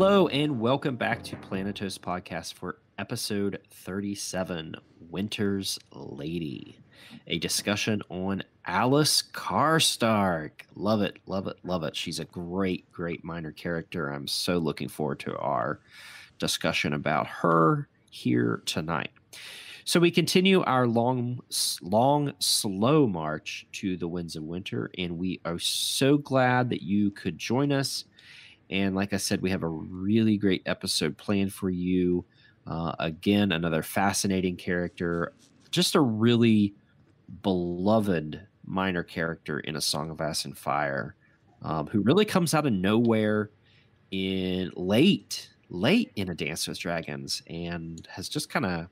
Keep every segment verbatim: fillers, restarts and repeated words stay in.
Hello and welcome back to Planetos Podcast for episode thirty-seven, Winter's Lady, a discussion on Alys Karstark. Love it, love it, love it. She's a great, great minor character. I'm so looking forward to our discussion about her here tonight. So we continue our long, long, slow march to the Winds of Winter, and we are so glad that you could join us. And like I said, we have a really great episode planned for you. Uh, again, another fascinating character, just a really beloved minor character in A Song of Ice and Fire, um, who really comes out of nowhere in late, late in A Dance with Dragons, and has just kind of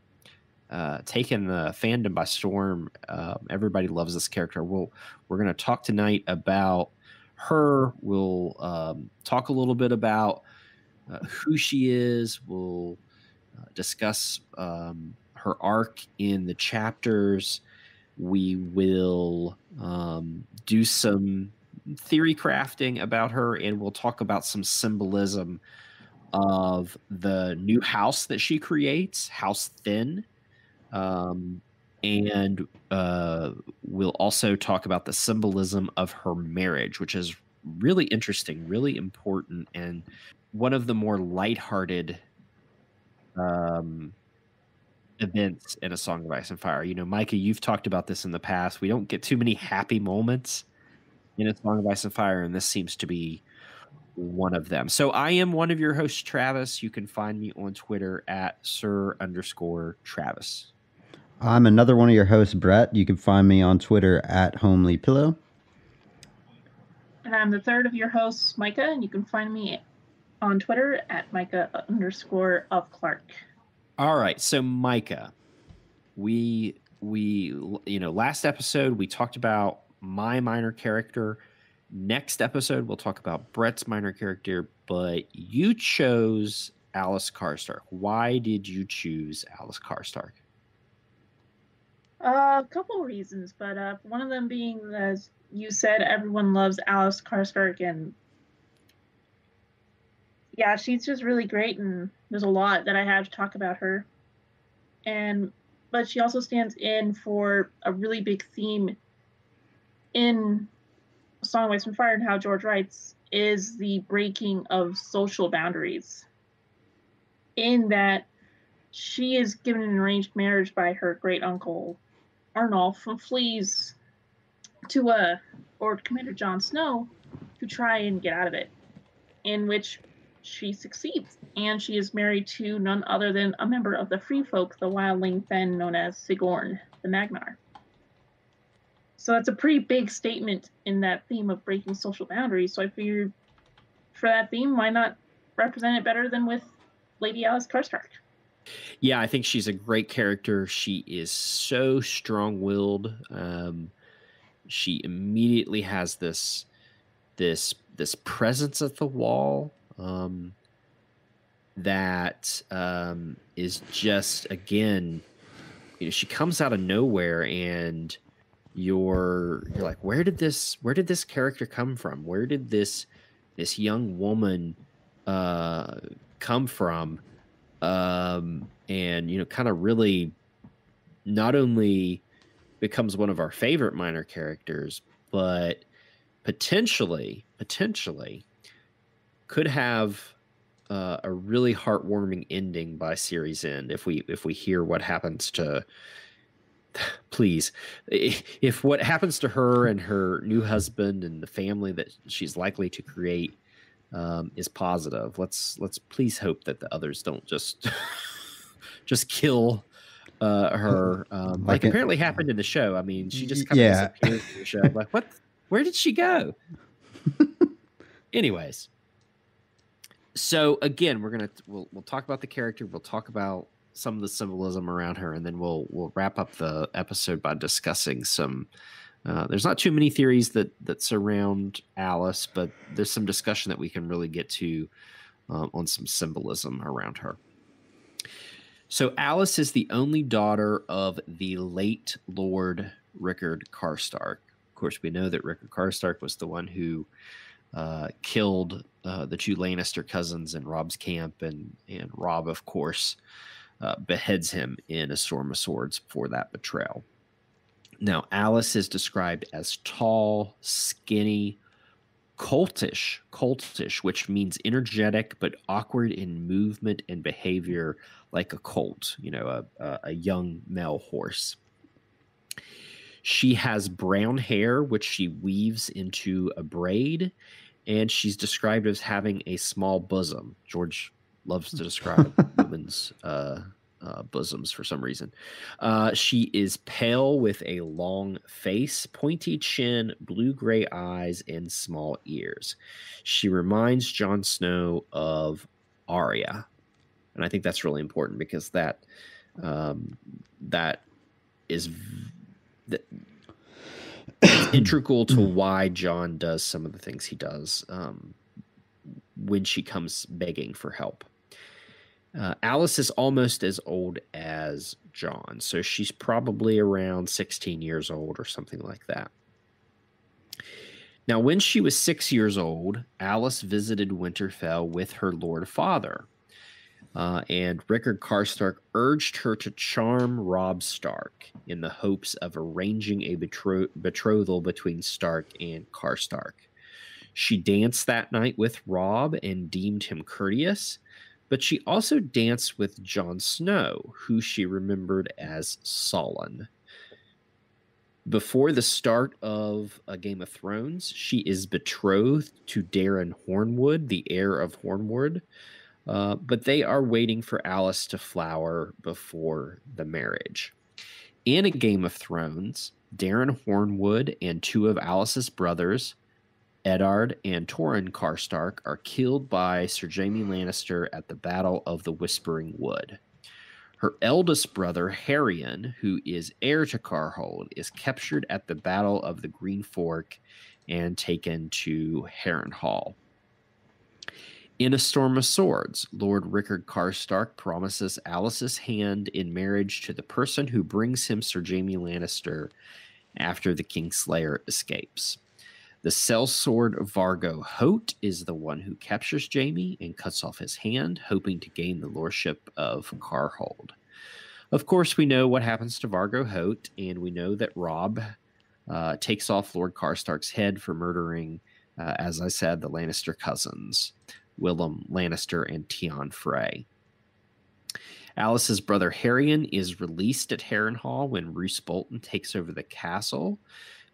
uh, taken the fandom by storm. Uh, everybody loves this character. We'll, we're going to talk tonight about her. We'll um, talk a little bit about uh, who she is. We'll uh, discuss um, her arc in the chapters. We will um, do some theory crafting about her, and we'll talk about some symbolism of the new house that she creates, House Thenn. Um, And uh, we'll also talk about the symbolism of her marriage, which is really interesting, really important, and one of the more lighthearted um, events in A Song of Ice and Fire. You know, Micah, you've talked about this in the past. We don't get too many happy moments in A Song of Ice and Fire, and this seems to be one of them. So I am one of your hosts, Travis. You can find me on Twitter at Sir underscore Travis. I'm another one of your hosts, Brett. You can find me on Twitter at Homely Pillow. And I'm the third of your hosts, Micah, and you can find me on Twitter at Micah underscore of Clark. All right, so Micah, we we you know last episode we talked about my minor character. Next episode we'll talk about Brett's minor character, but you chose Alys Karstark. Why did you choose Alys Karstark? Uh, a couple reasons, but uh, one of them being, as you said, everyone loves Alys Karstark, and yeah, she's just really great, and there's a lot that I have to talk about her. And but she also stands in for a really big theme in A Song of Ice and Fire, and how George writes, is the breaking of social boundaries. In that, she is given an arranged marriage by her great uncle Arnolf, and flees to uh, Lord Commander Jon Snow to try and get out of it, in which she succeeds, and she is married to none other than a member of the Free Folk, the wildling Thenn known as Sigorn, the Magnar. So that's a pretty big statement in that theme of breaking social boundaries, so I figured for that theme, why not represent it better than with Lady Alys Karstark? Yeah, I think she's a great character. She is so strong-willed. Um, she immediately has this, this, this presence at the wall um, that um, is just, again, you know, she comes out of nowhere, and you're you're like, where did this, where did this character come from? Where did this this young woman uh, come from? Um, and, you know, kind of really not only becomes one of our favorite minor characters, but potentially, potentially could have uh, a really heartwarming ending by series end. If we, if we hear what happens to, please, if what happens to her and her new husband and the family that she's likely to create Um, is positive. Let's let's please hope that the others don't just just kill uh, her, um, like, like it, apparently happened in the show. I mean, she just kind of yeah. disappeared in the show. Like, what? Where did she go? Anyways, so again, we're gonna we'll we'll talk about the character. We'll talk about some of the symbolism around her, and then we'll we'll wrap up the episode by discussing some. Uh, there's not too many theories that, that surround Alys, but there's some discussion that we can really get to uh, on some symbolism around her. So Alys is the only daughter of the late Lord Rickard Karstark. Of course, we know that Rickard Karstark was the one who uh, killed uh, the two Lannister cousins in Rob's camp, and and Rob, of course, uh, beheads him in A Storm of Swords for that betrayal. Now, Alys is described as tall, skinny, cultish, cultish, which means energetic but awkward in movement and behavior, like a colt, you know, a, a young male horse. She has brown hair, which she weaves into a braid, and she's described as having a small bosom. George loves to describe women's uh, uh, bosoms for some reason. Uh, she is pale with a long face, pointy chin, blue-gray eyes, and small ears. She reminds Jon Snow of Arya, and I think that's really important because that um, that is... That it's integral to why Jon does some of the things he does um, when she comes begging for help. Uh, Alys is almost as old as Jon, so she's probably around sixteen years old or something like that. Now, when she was six years old, Alys visited Winterfell with her Lord Father, Uh, and Rickard Karstark urged her to charm Robb Stark in the hopes of arranging a betro betrothal between Stark and Karstark. She danced that night with Robb and deemed him courteous, but she also danced with Jon Snow, who she remembered as Solon. Before the start of A Game of Thrones, she is betrothed to Daryn Hornwood, the heir of Hornwood, Uh, but they are waiting for Alys to flower before the marriage. In A Game of Thrones, Daryn Hornwood and two of Alys's brothers, Eddard and Torrhen Karstark, are killed by Ser Jamie Lannister at the Battle of the Whispering Wood. Her eldest brother, Harrion, who is heir to Karhold, is captured at the Battle of the Green Fork and taken to Harrenhal. In A Storm of Swords, Lord Rickard Karstark promises Alys's hand in marriage to the person who brings him Ser Jamie Lannister after the Kingslayer escapes. The sellsword Vargo Hoat is the one who captures Jamie and cuts off his hand, hoping to gain the lordship of Karhold. Of course, we know what happens to Vargo Hoat, and we know that Robb uh, takes off Lord Karstark's head for murdering, uh, as I said, the Lannister cousins, Willem Lannister and Tion Frey. Alys's brother Harrion is released at Harrenhal when Roose Bolton takes over the castle,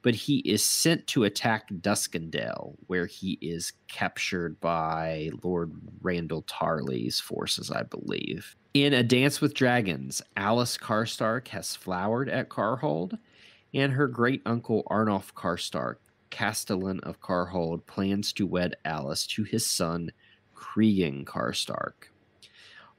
but he is sent to attack Duskendale, where he is captured by Lord Randall Tarly's forces, I believe. In A Dance with Dragons, Alys Karstark has flowered at Karhold, and her great-uncle Arnolf Karstark, Castellan of Karhold, plans to wed Alys to his son, Cregan Karstark.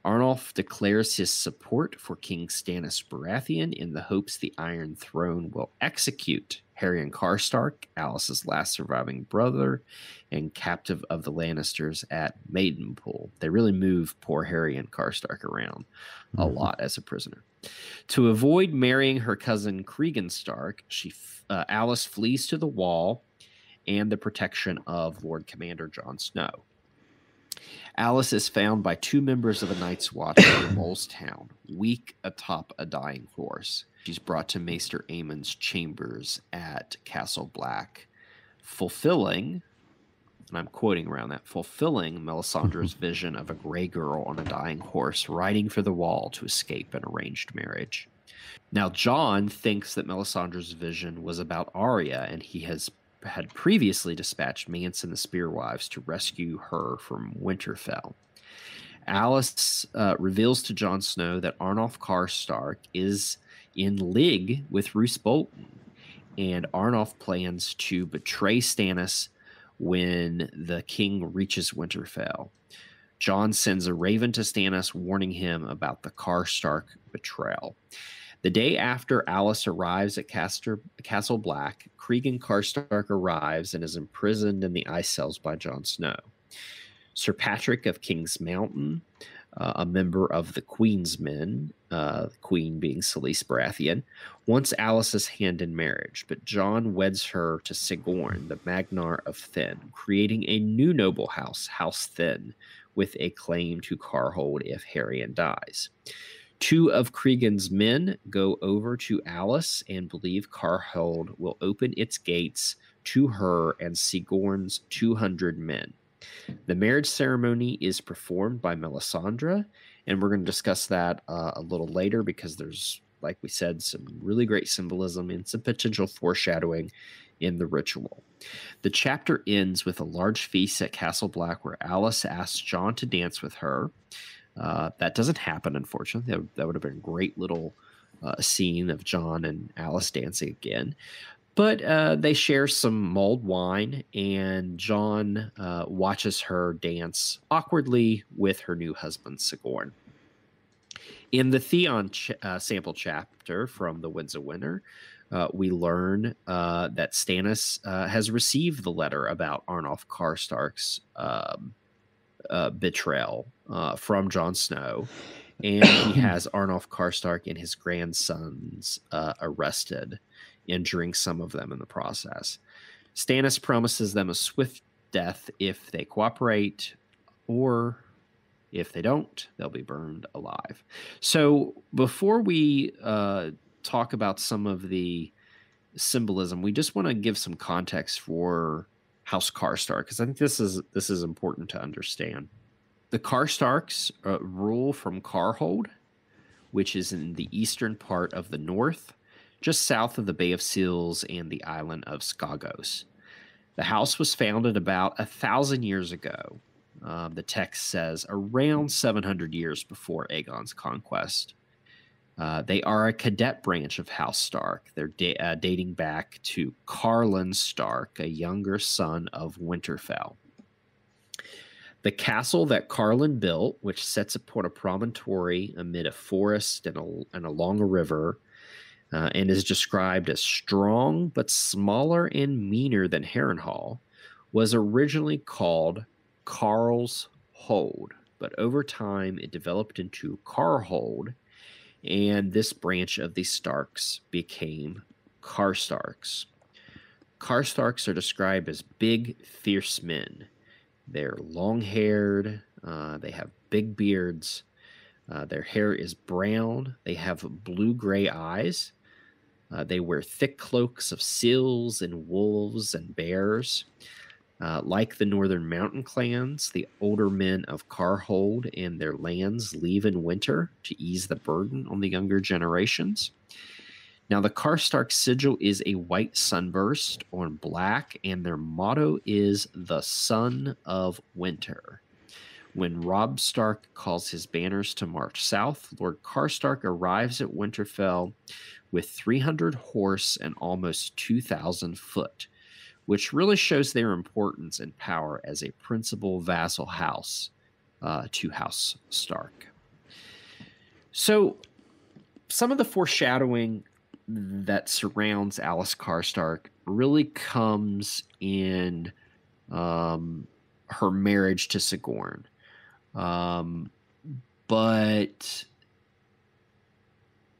Arnulf declares his support for King Stannis Baratheon in the hopes the Iron Throne will execute Harrion Karstark, Alys's last surviving brother and captive of the Lannisters, at Maidenpool. They really move poor Harrion Karstark around mm-hmm. a lot as a prisoner. To avoid marrying her cousin Cregan Stark, she uh, Alys flees to the Wall and the protection of Lord Commander Jon Snow. Alys is found by two members of a Night's Watch in Mole's Town, weak atop a dying horse. She's brought to Maester Aemon's chambers at Castle Black, fulfilling, and I'm quoting around that, fulfilling Melisandre's vision of a gray girl on a dying horse riding for the Wall to escape an arranged marriage. Now, Jon thinks that Melisandre's vision was about Arya, and he has had previously dispatched Mance and the Spearwives to rescue her from Winterfell. Alys uh, reveals to Jon Snow that Arnulf Karstark is in league with Roose Bolton, and Arnulf plans to betray Stannis when the king reaches Winterfell. Jon sends a raven to Stannis, warning him about the Karstark betrayal. The day after Alys arrives at Caster, Castle Black, Cregan Karstark arrives and is imprisoned in the ice cells by Jon Snow. Sir Patrick of King's Mountain uh, a member of the Queen's Men, uh, the Queen being Selyse Baratheon, wants Alys's hand in marriage, but Jon weds her to Sigorn, the Magnar of Thenn, creating a new noble house, House Thenn, with a claim to Karhold if Harrion dies. Two of Cregan's men go over to Alys and believe Karhold will open its gates to her and Sigorn's two hundred men. The marriage ceremony is performed by Melisandre, and we're going to discuss that uh, a little later because there's, like we said, some really great symbolism and some potential foreshadowing in the ritual. The chapter ends with a large feast at Castle Black where Alys asks Jon to dance with her. Uh, that doesn't happen, unfortunately. That, that would have been a great little uh, scene of Jon and Alys dancing again. But uh, they share some mulled wine, and Jon uh, watches her dance awkwardly with her new husband, Sigorn. In the Theon ch uh, sample chapter from the Winds of Winter, uh, we learn uh, that Stannis uh, has received the letter about Arnolf Karstark's um, uh, betrayal uh, from Jon Snow, and he has Arnolf Karstark and his grandsons uh, arrested, injuring some of them in the process. Stannis promises them a swift death if they cooperate, or if they don't, they'll be burned alive. So before we uh, talk about some of the symbolism, we just want to give some context for House Karstark, because I think this is, this is important to understand. The Karstarks uh, rule from Karhold, which is in the eastern part of the north, just south of the Bay of Seals and the island of Skagos. The house was founded about a thousand years ago. Um, the text says around seven hundred years before Aegon's conquest. Uh, they are a cadet branch of House Stark. They're da uh, dating back to Carlyn Stark, a younger son of Winterfell. The castle that Carlyn built, which sits upon a promontory amid a forest and, a, and along a river, Uh, and is described as strong but smaller and meaner than Harrenhal, was originally called Carl's Hold, but over time it developed into Karhold, and this branch of the Starks became Karstarks. Karstarks are described as big, fierce men. They're long-haired, uh, they have big beards, uh, their hair is brown, they have blue-gray eyes. Uh, they wear thick cloaks of seals and wolves and bears. Uh, like the northern mountain clans, the older men of Karhold and their lands leave in winter to ease the burden on the younger generations. Now, the Karstark sigil is a white sunburst on black, and their motto is the Son of Winter. When Robb Stark calls his banners to march south, Lord Karstark arrives at Winterfell with three hundred horse and almost two thousand foot, which really shows their importance and power as a principal vassal house uh, to House Stark. So some of the foreshadowing that surrounds Alys Karstark really comes in um, her marriage to Sigorn. Um, but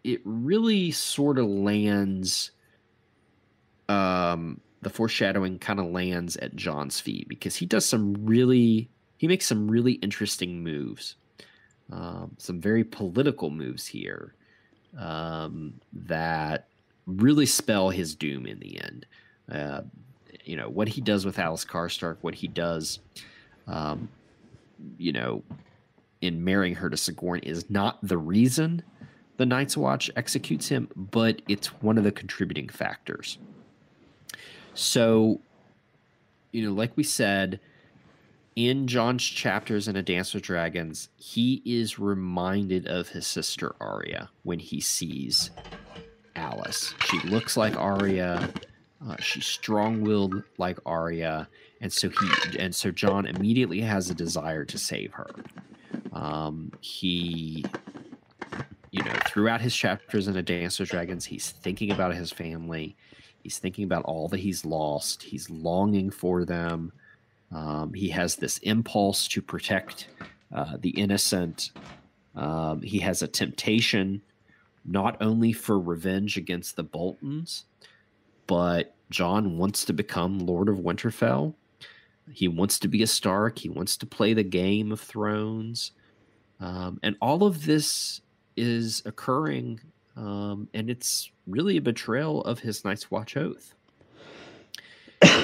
it really sort of lands, um, the foreshadowing kind of lands at Jon's feet, because he does some really, he makes some really interesting moves, um, some very political moves here, um, that really spell his doom in the end. Uh, you know, what he does with Alys Karstark, what he does, um, you know, in marrying her to Sigorn is not the reason the Night's Watch executes him, but it's one of the contributing factors. So, you know, like we said, in Jon's chapters in A Dance with Dragons, he is reminded of his sister Arya when he sees Alys. She looks like Arya. Uh, she's strong-willed like Arya, and so he and so Jon immediately has a desire to save her. Um, he, you know, throughout his chapters in A Dance with Dragons, he's thinking about his family. He's thinking about all that he's lost. He's longing for them. Um, he has this impulse to protect uh, the innocent. Um, he has a temptation not only for revenge against the Boltons, but Jon wants to become Lord of Winterfell. He wants to be a Stark. He wants to play the Game of Thrones. Um, and all of this is occurring, um, and it's really a betrayal of his Night's Watch oath.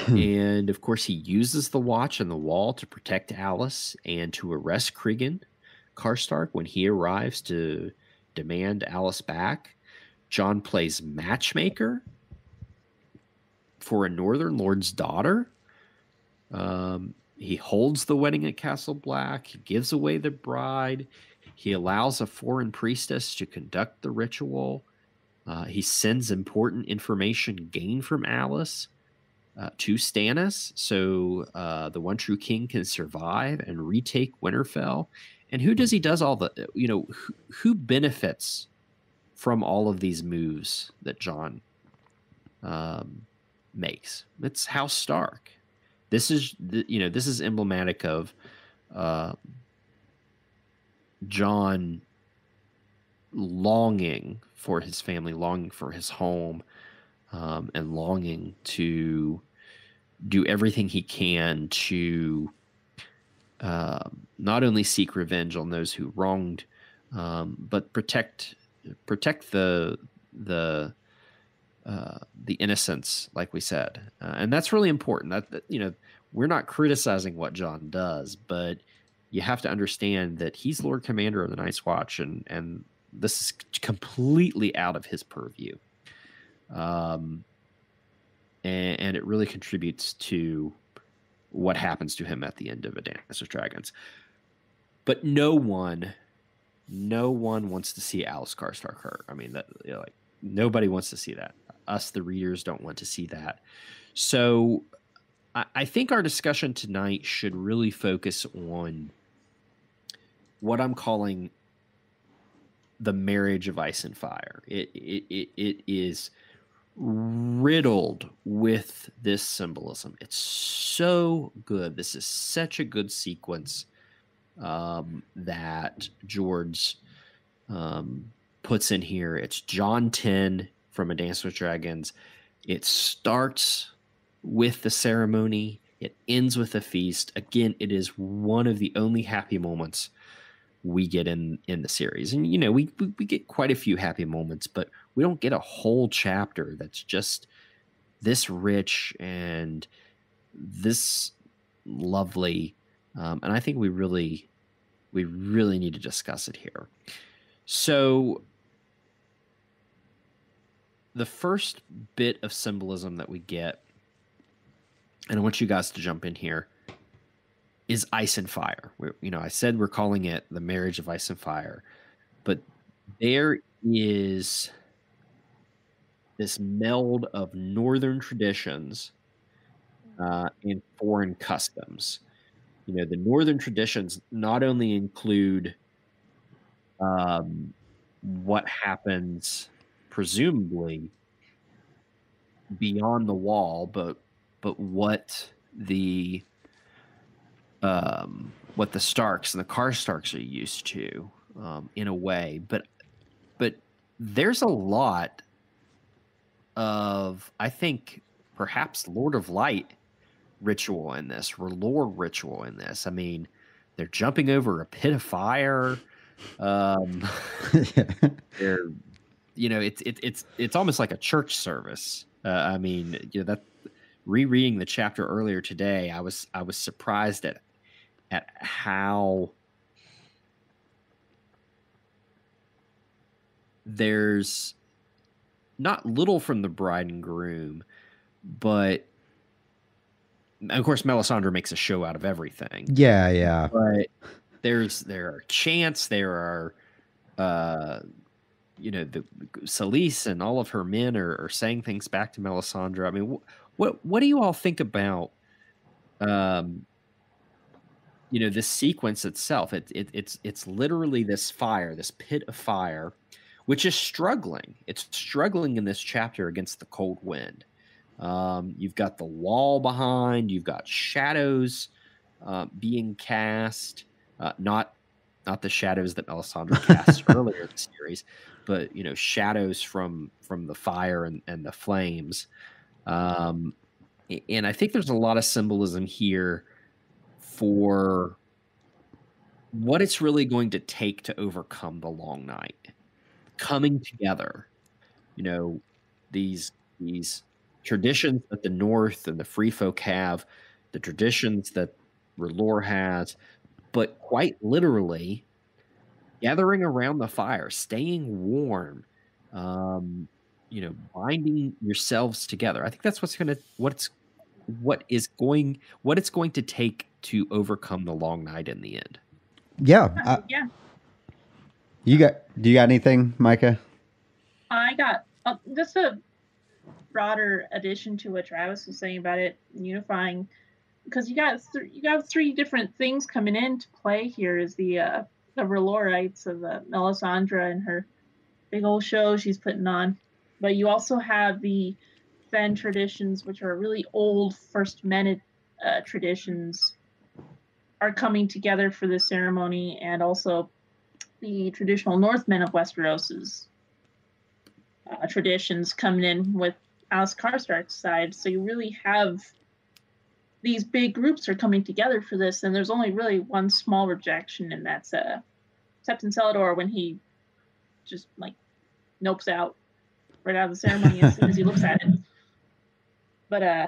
And, of course, he uses the Watch and the Wall to protect Alys and to arrest Cregan Karstark when he arrives to demand Alys back. Jon plays matchmaker for a Northern Lord's daughter. Um, he holds the wedding at Castle Black. He gives away the bride. He allows a foreign priestess to conduct the ritual. Uh, he sends important information gained from Alys uh, to Stannis, so uh, the one true king can survive and retake Winterfell. And who does he does all the, you know, who, who benefits from all of these moves that Jon um, makes? It's House Stark. This is, you know, this is emblematic of uh, Jon longing for his family, longing for his home, um, and longing to do everything he can to uh, not only seek revenge on those who wronged, um, but protect protect the the. Uh, the innocence, like we said, uh, and that's really important. That, that you know, we're not criticizing what Jon does, but you have to understand that he's Lord Commander of the Night's Watch, and and this is completely out of his purview. Um, and, and it really contributes to what happens to him at the end of A Dance with Dragons. But no one, no one wants to see Alys Karstark hurt. I mean, that you know, like nobody wants to see that. Us, the readers, don't want to see that. So I, I think our discussion tonight should really focus on what I'm calling the marriage of ice and fire. It it it, it is riddled with this symbolism. It's so good. This is such a good sequence um, that George um, puts in here. It's John ten from A Dance with Dragons. It starts with the ceremony. It ends with a feast. Again, it is one of the only happy moments we get in, in the series. And, you know, we, we, we get quite a few happy moments, but we don't get a whole chapter that's just this rich and this lovely. Um, and I think we really, we really need to discuss it here. So the first bit of symbolism that we get, and I want you guys to jump in here, is ice and fire. We're, you know, I said we're calling it the marriage of ice and fire, but there is this meld of northern traditions uh, and foreign customs. You know, the northern traditions not only include um, what happens presumably beyond the wall, but but what the um, what the Starks and the Karstarks are used to um, in a way, but but there's a lot of, I think, perhaps Lord of Light ritual in this, R'hllor ritual in this. I mean, they're jumping over a pit of fire. Um, they're You know, it's it, it's it's almost like a church service. Uh, I mean, you know, that rereading the chapter earlier today, I was I was surprised at at how there's not little from the bride and groom, but of course Melisandre makes a show out of everything. Yeah, yeah. But there's there are chants, there are. Uh, You know, the Selyse and all of her men are, are saying things back to Melisandre. I mean, wh what what do you all think about, um, you know, this sequence itself? It, it it's it's literally this fire, this pit of fire, which is struggling. It's struggling in this chapter against the cold wind. Um, you've got the wall behind. You've got shadows uh, being cast. uh, not not the shadows that Melisandre cast earlier in the series, but you know, shadows from from the fire and, and the flames. Um, and I think there's a lot of symbolism here for what it's really going to take to overcome the long night. Coming together, you know, these these traditions that the North and the Free Folk have, the traditions that R'hllor has, but quite literally gathering around the fire, staying warm, um, you know, binding yourselves together. I think that's what's gonna what's what is going what it's going to take to overcome the long night in the end. Yeah, uh, I, yeah. You got? Do you got anything, Micah? I got uh, just a broader addition to what Travis was saying about it unifying, because you got th you got three different things coming into play here. Is the uh, the R'hllorites of uh, Melisandre and her big old show she's putting on, but you also have the Thenn traditions, which are really old First Men uh, traditions, are coming together for this ceremony, and also the traditional Northmen of Westeros's uh, traditions coming in with Alys Karstark's side. So you really have these big groups are coming together for this, and there's only really one small rejection, and that's uh, Septon Cellador, when he just like nopes out right out of the ceremony as soon as he looks at it. But uh,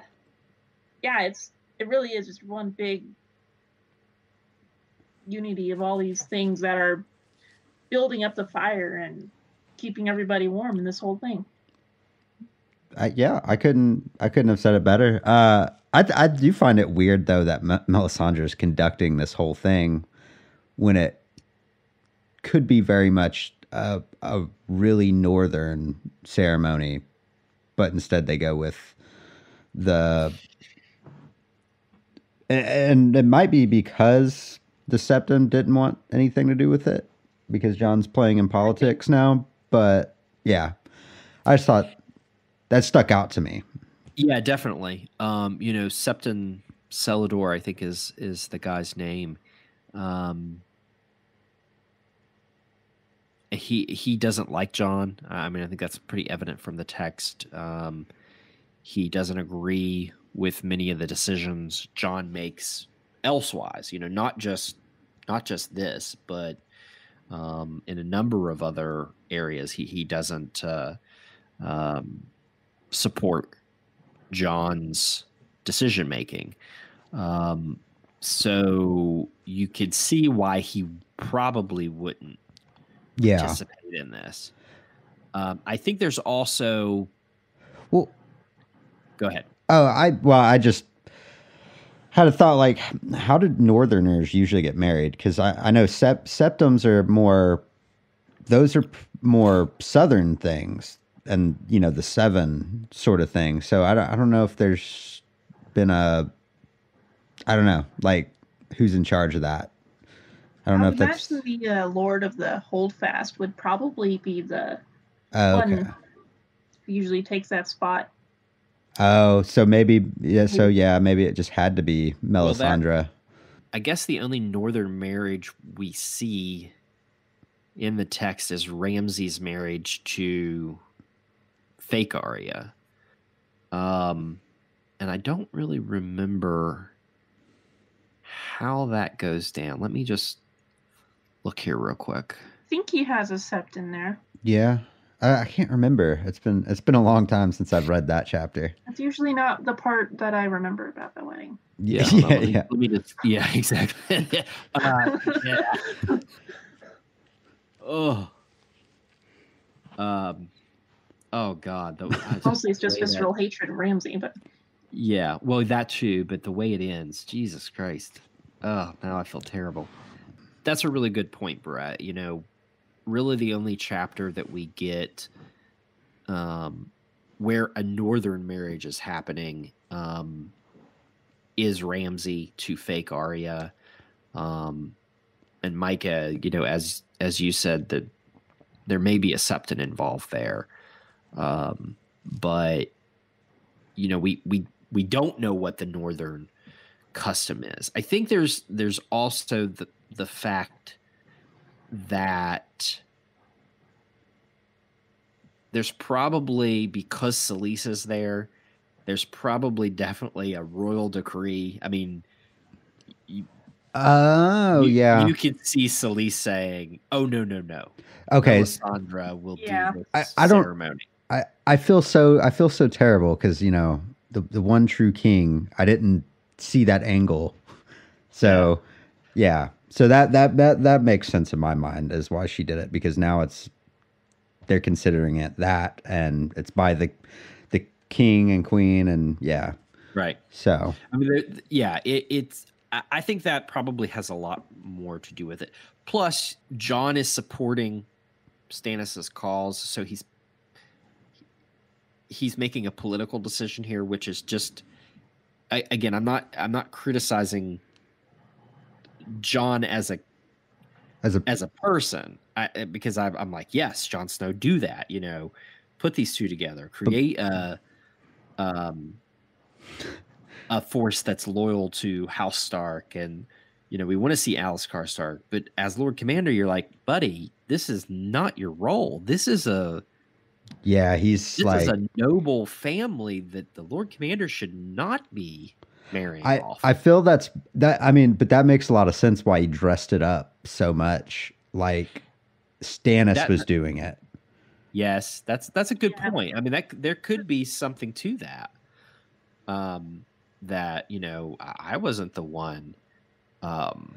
yeah, it's it really is just one big unity of all these things that are building up the fire and keeping everybody warm in this whole thing. Uh, yeah, I couldn't, I couldn't have said it better. Uh, I, I do find it weird though that M Melisandre is conducting this whole thing when it could be very much a, a really northern ceremony, but instead they go with the, and, and it might be because the Septon didn't want anything to do with it, because John's playing in politics now. But yeah, I just thought that stuck out to me. Yeah, definitely. Um, you know, Septon Cellador, I think is, is the guy's name. Um, he, he doesn't like John. I mean, I think that's pretty evident from the text. Um, he doesn't agree with many of the decisions John makes elsewise, you know, not just, not just this, but, um, in a number of other areas, he, he doesn't, uh, um, support John's decision-making. Um, so you could see why he probably wouldn't yeah. participate in this. Um, I think there's also, well, go ahead. Oh, I, well, I just, had a thought, like, how did Northerners usually get married? Because I, I know sep septums are more, those are more Southern things, and, you know, the seven sort of thing. So I don't, I don't know if there's been a, I don't know, like, who's in charge of that? I don't I know if that's... I imagine the uh, Lord of the Holdfast would probably be the oh, one okay. who usually takes that spot. Oh, so maybe, yeah, so yeah, maybe it just had to be Melisandre. Well, that, I guess the only northern marriage we see in the text is Ramsay's marriage to fake Arya. Um, and I don't really remember how that goes down. Let me just look here real quick. I think he has a sept in there. Yeah. I can't remember. It's been it's been a long time since I've read that chapter. That's usually not the part that I remember about the wedding. Yeah, yeah, let me, yeah. Let me just, yeah, exactly. uh, yeah. Oh, um, oh God. That was, just Mostly it's just visceral hatred of Ramsay, but yeah, well that too. But the way it ends, Jesus Christ. Oh, now I feel terrible. That's a really good point, Brett. You know. Really the only chapter that we get um, where a northern marriage is happening um, is Ramsay to fake Arya. Um, and Micah, you know, as as you said, that there may be a Septon involved there. Um, but, you know, we, we, we don't know what the northern custom is. I think there's, there's also the, the fact that there's probably, because Selyse is there, there's probably definitely a royal decree. I mean, you, oh you, yeah, you could see Selyse saying, "Oh no, no, no." Okay, Melisandre will yeah. do this I, I ceremony. Don't, I I feel so I feel so terrible because you know the the one true king. I didn't see that angle, so yeah. yeah. So that that that that makes sense in my mind as why she did it, because now it's they're considering it that, and it's by the the king and queen, and yeah, right. So I mean, yeah, it, it's. I think that probably has a lot more to do with it. Plus, Jon is supporting Stannis's cause, so he's he's making a political decision here, which is just I, again, I'm not I'm not criticizing Jon as a as a as a person I, because I've, I'm like, yes, Jon Snow, do that, you know, put these two together, create a um a force that's loyal to House Stark, and you know we want to see Alys Karstark, but as Lord Commander, you're like, buddy, this is not your role. This is a yeah, he's this like is a noble family that the Lord Commander should not be. I, I feel that's that I mean, but that makes a lot of sense why he dressed it up so much like Stannis that, was doing it. Yes, that's that's a good yeah. point. I mean, that there could be something to that. Um that, you know, I wasn't the one um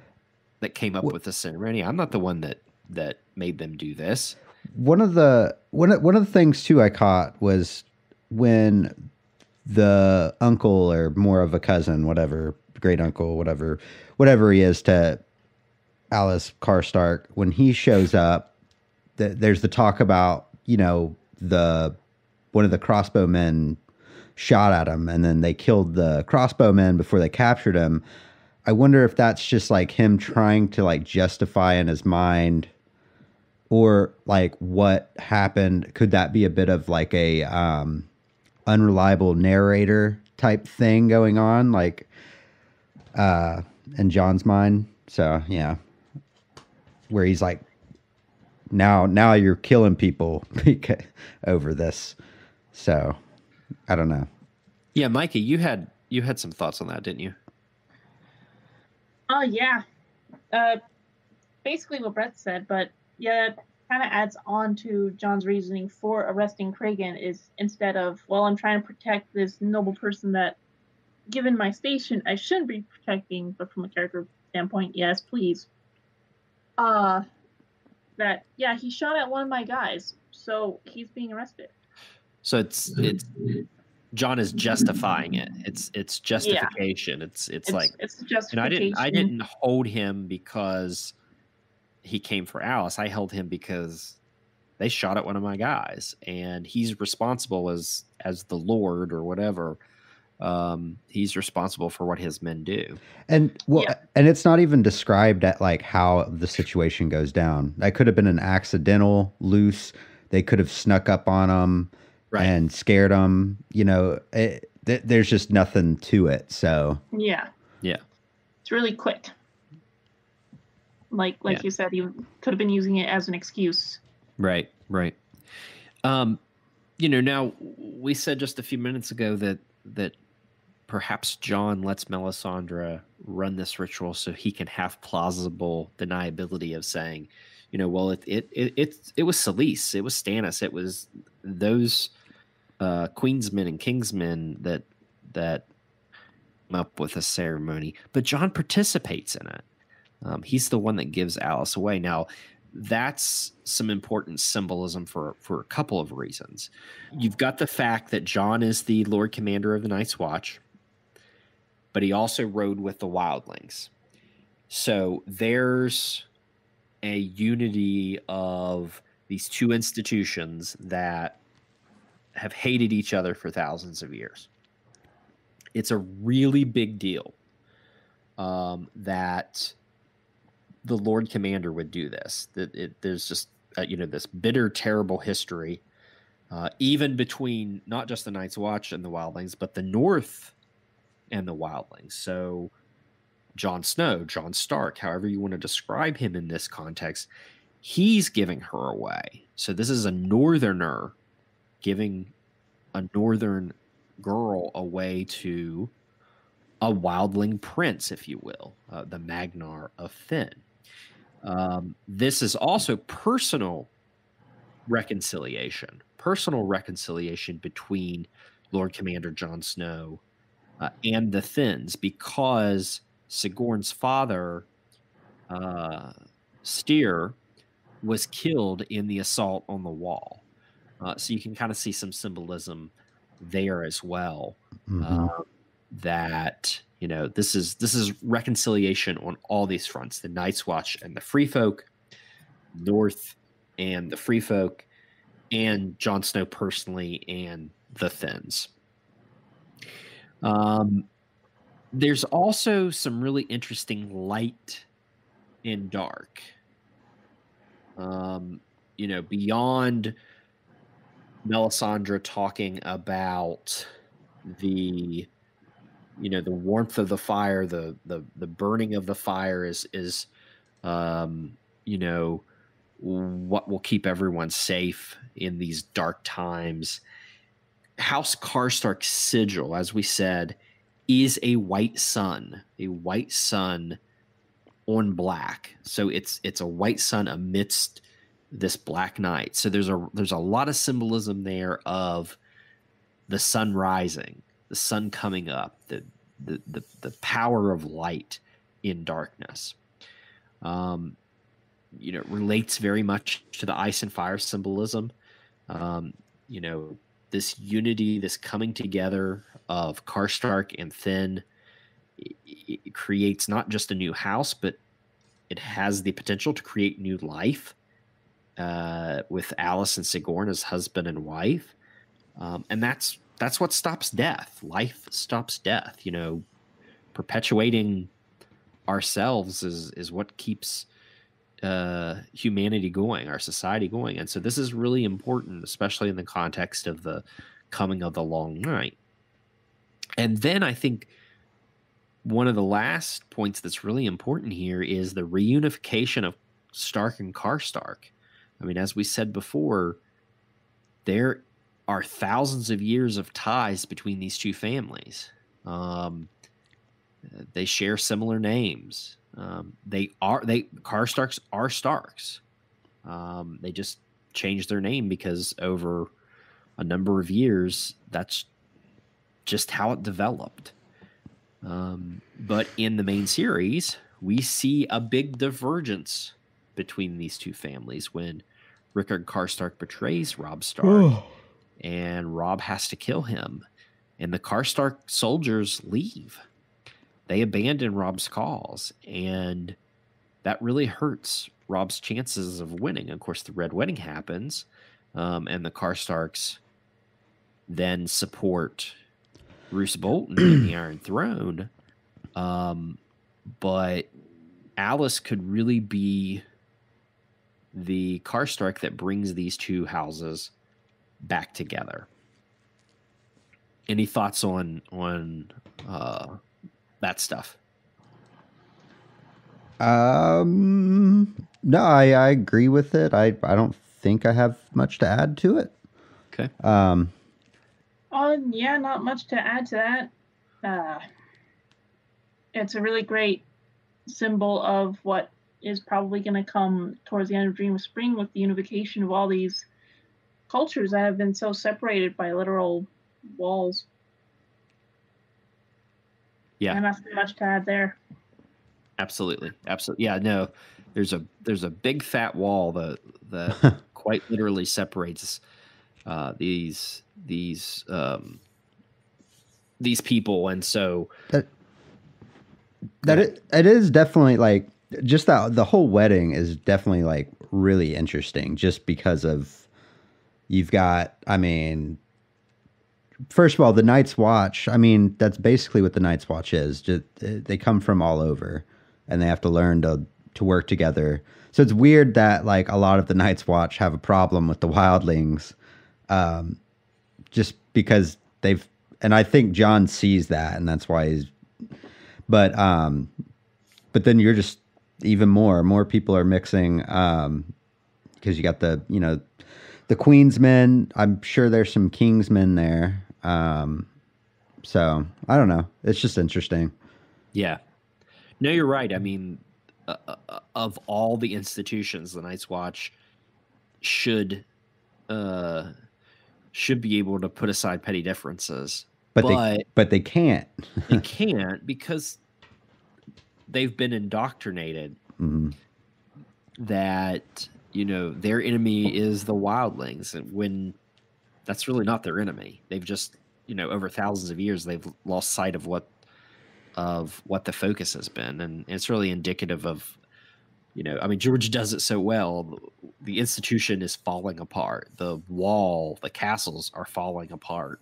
that came up what, with the ceremony. I'm not the one that that made them do this. One of the one of, one of the things too I caught was when the uncle, or more of a cousin, whatever, great uncle, whatever, whatever he is to Alys Karstark, when he shows up, th there's the talk about, you know, the one of the crossbowmen shot at him, and then they killed the crossbowmen before they captured him. I wonder if that's just like him trying to like justify in his mind, or like what happened. Could that be a bit of like a um unreliable narrator type thing going on, like uh in Jon's mind? So yeah, where he's like, now now you're killing people over this. So I don't know. Yeah, Mikey, you had you had some thoughts on that, didn't you? Oh yeah, uh basically what Brett said, but yeah, kind of adds on to Jon's reasoning for arresting Cregan, is instead of, well, I'm trying to protect this noble person that, given my station, I shouldn't be protecting, but from a character standpoint, yes, please. Uh, that, yeah, he shot at one of my guys, so he's being arrested. So it's, it's Jon is justifying it. It's, it's justification. Yeah. It's, it's, it's like, it's justification. And I didn't, I didn't hold him because he came for Alys. I held him because they shot at one of my guys, and he's responsible as as the Lord or whatever. Um, he's responsible for what his men do. And well, yeah. and it's not even described at like how the situation goes down. That could have been an accidental loose. They could have snuck up on him right. and scared him. You know, it, th there's just nothing to it. So yeah, yeah, it's really quick. Like, like yeah. you said, he could have been using it as an excuse. Right, right. Um, you know, now we said just a few minutes ago that that perhaps Jon lets Melisandre run this ritual so he can have plausible deniability of saying, you know, well, it it it it, it was Selyse, it was Stannis, it was those uh, queensmen and kingsmen that that came up with a ceremony, but Jon participates in it. Um, he's the one that gives Alys away. Now, that's some important symbolism for, for a couple of reasons. You've got the fact that Jon is the Lord Commander of the Night's Watch, but he also rode with the Wildlings. So there's a unity of these two institutions that have hated each other for thousands of years. It's a really big deal um, that... the Lord Commander would do this. That it, there's just uh, you know, this bitter, terrible history, uh, even between not just the Night's Watch and the Wildlings, but the North and the Wildlings. So Jon Snow, Jon Stark, however you want to describe him in this context, he's giving her away. So this is a northerner giving a northern girl away to a wildling prince, if you will, uh, the Magnar of Thenn. Um, this is also personal reconciliation, personal reconciliation between Lord Commander Jon Snow uh, and the Thenns, because Sigorn's father, uh, Steer, was killed in the assault on the wall. Uh, so you can kind of see some symbolism there as well. Mm-hmm. um, that, you know, this is, this is reconciliation on all these fronts, the Night's Watch and the Free Folk, North and the Free Folk, and Jon Snow personally and the Thenns. Um, there's also some really interesting light and dark. Um, you know, beyond Melisandre talking about the, you know, the warmth of the fire, the the the burning of the fire is is, um, you know, what will keep everyone safe in these dark times. House Karstark's sigil, as we said, is a white sun, a white sun on black. So it's it's a white sun amidst this black night. So there's a there's a lot of symbolism there of the sun rising, the sun coming up, the the the, the power of light in darkness. Um, you know, relates very much to the ice and fire symbolism. Um, you know, this unity, this coming together of Karstark and Thenn, it, it creates not just a new house, but it has the potential to create new life uh, with Alys and Sigorn as husband and wife. Um, and that's that's what stops death. Life stops death. You know, perpetuating ourselves is, is what keeps uh humanity going, our society going. And so this is really important, especially in the context of the coming of the long night. And then I think one of the last points that's really important here is the reunification of Stark and Karstark. I mean, as we said before, there are thousands of years of ties between these two families. Um they share similar names. Um, they are, they, Karstarks are Starks. Um, they just changed their name because over a number of years, that's just how it developed. Um, but in the main series, we see a big divergence between these two families when Rickard Karstark betrays Robb Stark. Ooh. And Robb has to kill him. And the Karstark soldiers leave. They abandon Robb's cause, and that really hurts Robb's chances of winning. Of course, the Red Wedding happens, um, and the Karstarks then support Roose Bolton in the Iron Throne. Um, but Alys could really be the Karstark that brings these two houses back together. Any thoughts on on? Uh, that stuff? Um, no, I, I agree with it. I, I don't think I have much to add to it. Okay. Um, oh, yeah, not much to add to that. Uh, it's a really great symbol of what is probably going to come towards the end of Dream of Spring with the unification of all these cultures that have been so separated by literal walls. Yeah, and that's much to add there. Absolutely, absolutely. Yeah, no, there's a there's a big fat wall that that quite literally separates uh, these these um, these people, and so that that yeah. it, it is definitely like just that the whole wedding is definitely like really interesting, just because of you've got, I mean. First of all, the Night's Watch, I mean, that's basically what the Night's Watch is. Just, they come from all over, and they have to learn to, to work together. So it's weird that, like, a lot of the Night's Watch have a problem with the Wildlings, um, just because they've... And I think Jon sees that, and that's why he's... But um, But then you're just even more. More people are mixing because um, you got the, you know, the Queen's Men. I'm sure there's some King's Men there. Um, so I don't know. It's just interesting. Yeah. No, you're right. I mean, uh, uh, of all the institutions, the Night's Watch should uh, should be able to put aside petty differences. But, but they but they can't. They can't because they've been indoctrinated mm-hmm. that, you know, their enemy is the wildlings, and when that's really not their enemy. They've just, you know, over thousands of years, they've lost sight of what of what the focus has been, and it's really indicative of, you know, I mean, George does it so well. The institution is falling apart. The wall, the castles are falling apart.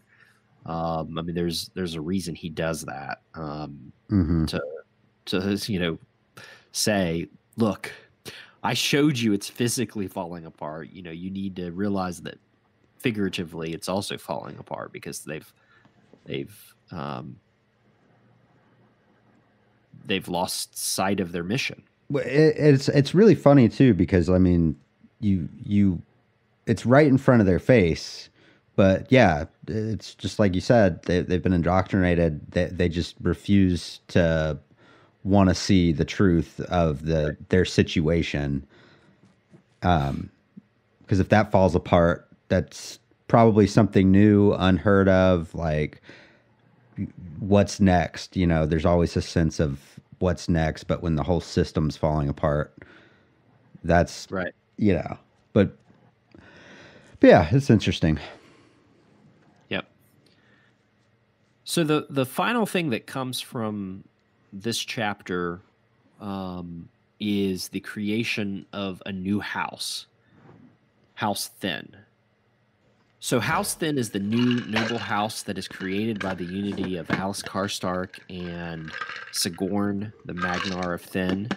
Um, I mean, there's there's a reason he does that um, mm-hmm. to to you know say, look, I showed you it's physically falling apart. You know, you need to realize that figuratively it's also falling apart because they've they've um, they've lost sight of their mission. It, it's it's really funny too because I mean, you you, it's right in front of their face. But yeah, it's just like you said, they, they've been indoctrinated. They, they just refuse to want to see the truth of the their situation. Um, because if that falls apart, that's probably something new, unheard of. Like, what's next? You know, there's always a sense of what's next. But when the whole system's falling apart, that's right. You know, but, but yeah, it's interesting. So the, the final thing that comes from this chapter um, is the creation of a new house, House Thenn. So House Thenn is the new noble house that is created by the unity of Alys Karstark and Sigorn, the Magnar of Thenn.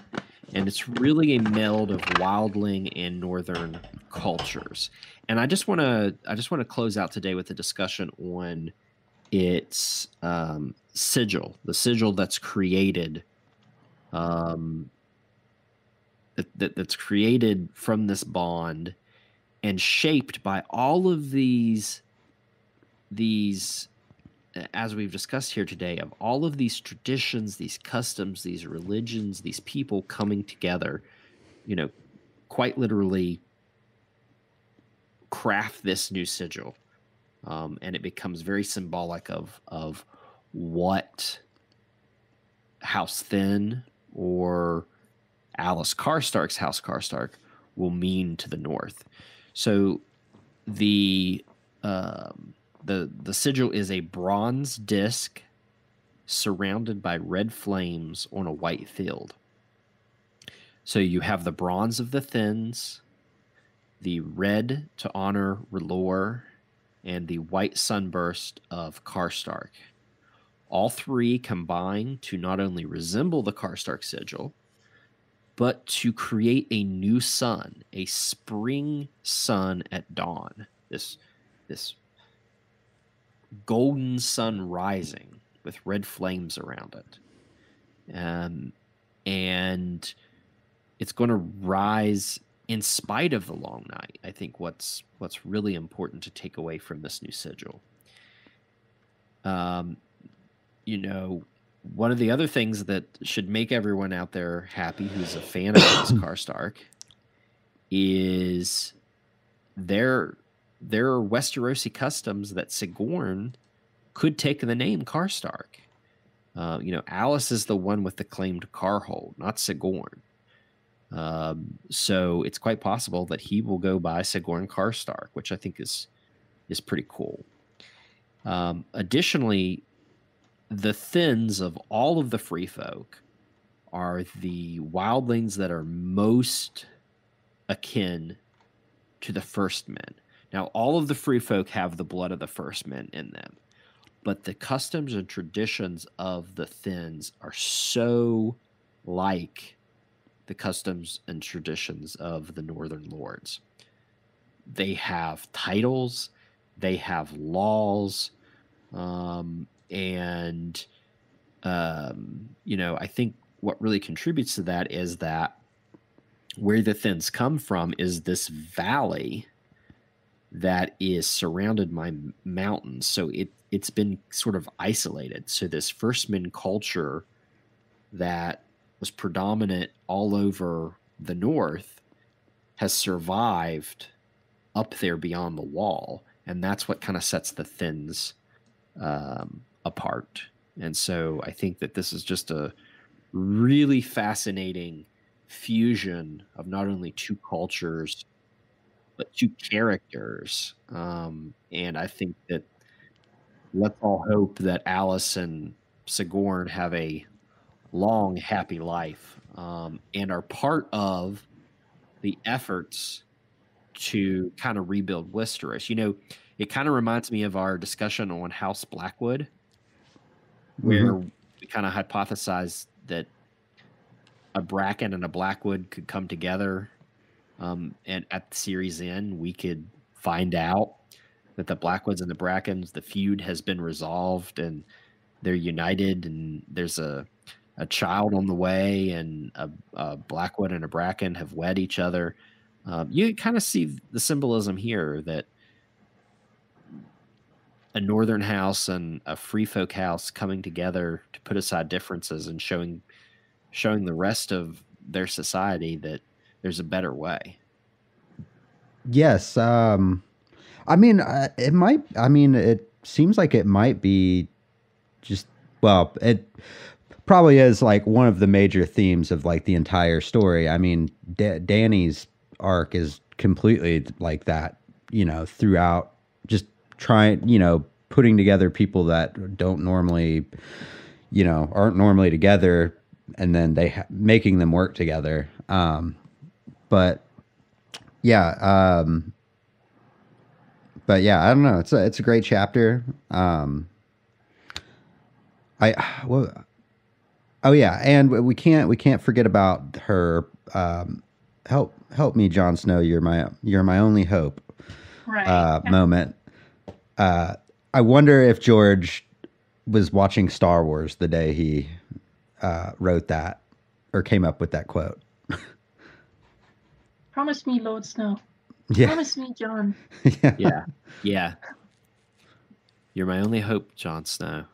And it's really a meld of wildling and northern cultures. And I just want to I just want to close out today with a discussion on its um, sigil, the sigil that's created, um, that, that that's created from this bond, and shaped by all of these, these, as we've discussed here today, of all of these traditions, these customs, these religions, these people coming together, you know, quite literally, craft this new sigil. Um, and it becomes very symbolic of of what House Thenn or Alys Karstark's House Karstark will mean to the North. So the um, the the sigil is a bronze disc surrounded by red flames on a white field. So you have the bronze of the Thenns, the red to honor R'hllor, and the white sunburst of Karstark. All three combine to not only resemble the Karstark sigil, but to create a new sun, a spring sun at dawn. This, this golden sun rising with red flames around it. Um, and it's going to rise in spite of the long night. I think what's what's really important to take away from this new sigil. Um, you know, one of the other things that should make everyone out there happy who's a fan of Alys Karstark is there there are Westerosi customs that Sigorn could take the name Karstark. Uh, you know, Alys is the one with the claim to Karhold, not Sigorn. Um, so it's quite possible that he will go by Sigorn Karstark, which I think is is pretty cool. Um, additionally, the Thenns of all of the free folk are the wildlings that are most akin to the First Men. Now, all of the free folk have the blood of the First Men in them, but the customs and traditions of the Thenns are so like the customs and traditions of the Northern Lords. They have titles, they have laws, um, and, um, you know, I think what really contributes to that is that where the Thenns come from is this valley that is surrounded by mountains. So it, it's been sort of isolated. So this firstmen culture that was predominant all over the north has survived up there beyond the wall. And that's what kind of sets the Thenns um, apart. And so I think that this is just a really fascinating fusion of not only two cultures, but two characters. Um, and I think that let's all hope that Alys and Sigorn have a long, happy life um, and are part of the efforts to kind of rebuild Westeros. You know, it kind of reminds me of our discussion on House Blackwood, where mm-hmm. we kind of hypothesized that a Bracken and a Blackwood could come together. Um, and at the series end, we could find out that the Blackwoods and the Brackens, the feud has been resolved and they're united, and there's a, a child on the way, and a, a Blackwood and a Bracken have wed each other. Um, you kind of see the symbolism here that a northern house and a free folk house coming together to put aside differences and showing showing the rest of their society that there's a better way. Yes. Um, I mean, uh, it might, I mean, it seems like it might be just, well, it probably is like one of the major themes of like the entire story. I mean, D- Dany's arc is completely like that, you know, throughout, just trying, you know, putting together people that don't normally, you know, aren't normally together, and then they ha- making them work together. Um, But yeah, um, but yeah, I don't know. It's a, it's a great chapter. Um, I, well, oh yeah. And we can't, we can't forget about her, um, help, help me, Jon Snow. You're my, you're my only hope, right. uh, yeah. moment. Uh, I wonder if George was watching Star Wars the day he, uh, wrote that or came up with that quote. Promise me, Lord Snow. Yeah. Promise me, Jon. yeah. yeah. Yeah. You're my only hope, Jon Snow.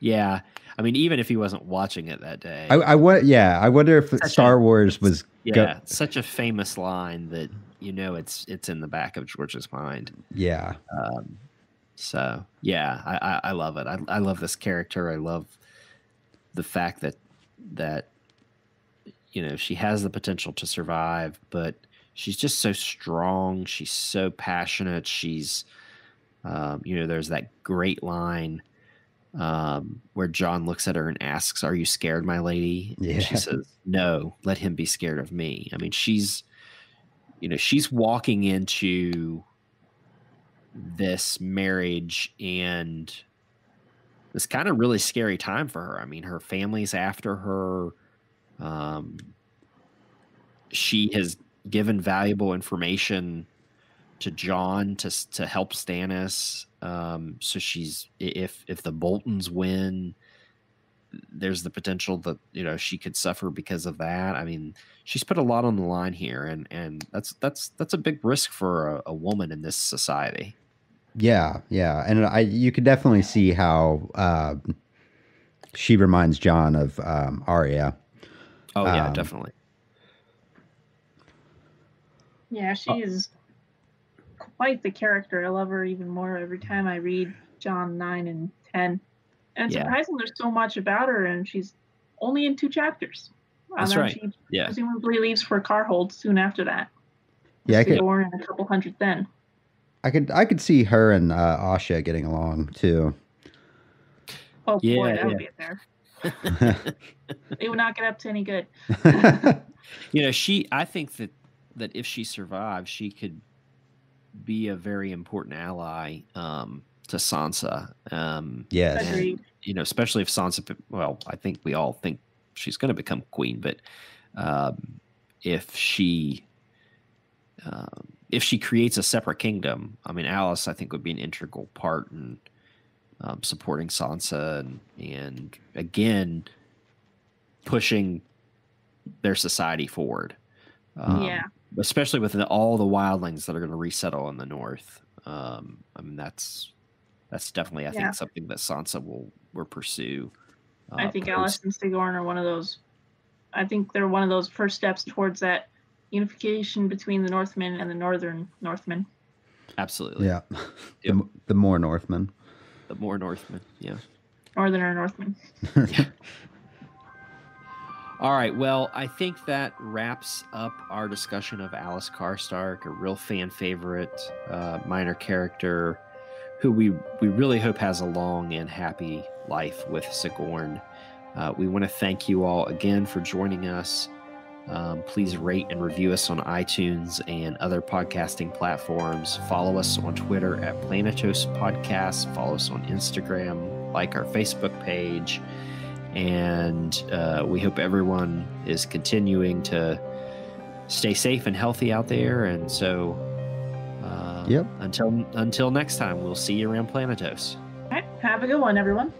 Yeah. I mean, even if he wasn't watching it that day. I, I would, yeah. I wonder if Star a, Wars was. Yeah. Go- such a famous line that, you know, it's, it's in the back of George's mind. Yeah. Um, so, yeah, I, I, I love it. I, I love this character. I love the fact that, that, you know, she has the potential to survive, but she's just so strong. She's so passionate. She's, um, you know, there's that great line um, where Jon looks at her and asks, "Are you scared, my lady?" Yeah. And she says, "No, let him be scared of me." I mean, she's, you know, she's walking into this marriage and this kind of really scary time for her. I mean, her family's after her. Um, she has given valuable information to Jon to to help Stannis. Um, so she's if if the Boltons win, there's the potential that, you know, she could suffer because of that. I mean, she's put a lot on the line here, and and that's that's that's a big risk for a, a woman in this society. Yeah, yeah, and I you could definitely see how uh, she reminds Jon of um, Arya. Oh yeah, um, definitely. Yeah, she is quite the character. I love her even more every time I read Jon nine and ten. And it's yeah. surprising there's so much about her, and she's only in two chapters. That's right. She yeah. presumably leaves for Karhold soon after that. Yeah, I could, and a couple hundred then. I could I could see her and uh, Asha getting along too. Oh yeah, boy, that yeah. would be in there. It would not get up to any good. You know, she. I think that. that if she survives, she could be a very important ally um, to Sansa. Um, yes. And, you know, especially if Sansa, well, I think we all think she's going to become queen, but um, if she uh, if she creates a separate kingdom, I mean, Alys, I think, would be an integral part in um, supporting Sansa and, and again, pushing their society forward. Um, yeah. Especially with the, all the wildlings that are going to resettle in the north. Um, I mean, that's that's definitely, I yeah. think, something that Sansa will, will pursue. Uh, I think Alys and Sigorn are one of those. I think they're one of those first steps towards that unification between the Northmen and the northern Northmen. Absolutely. Yeah. Yep. The, the more Northmen. The more Northmen, yeah. Northerner Northmen. Yeah. All right, well, I think that wraps up our discussion of Alys Karstark, a real fan favorite, uh, minor character who we, we really hope has a long and happy life with Sigorn. Uh, we want to thank you all again for joining us. Um, please rate and review us on iTunes and other podcasting platforms. Follow us on Twitter at Planetos Podcast. Follow us on Instagram, like our Facebook page. And uh, we hope everyone is continuing to stay safe and healthy out there. And so uh, yep. until, until next time, we'll see you around Planetos. All right. Have a good one, everyone.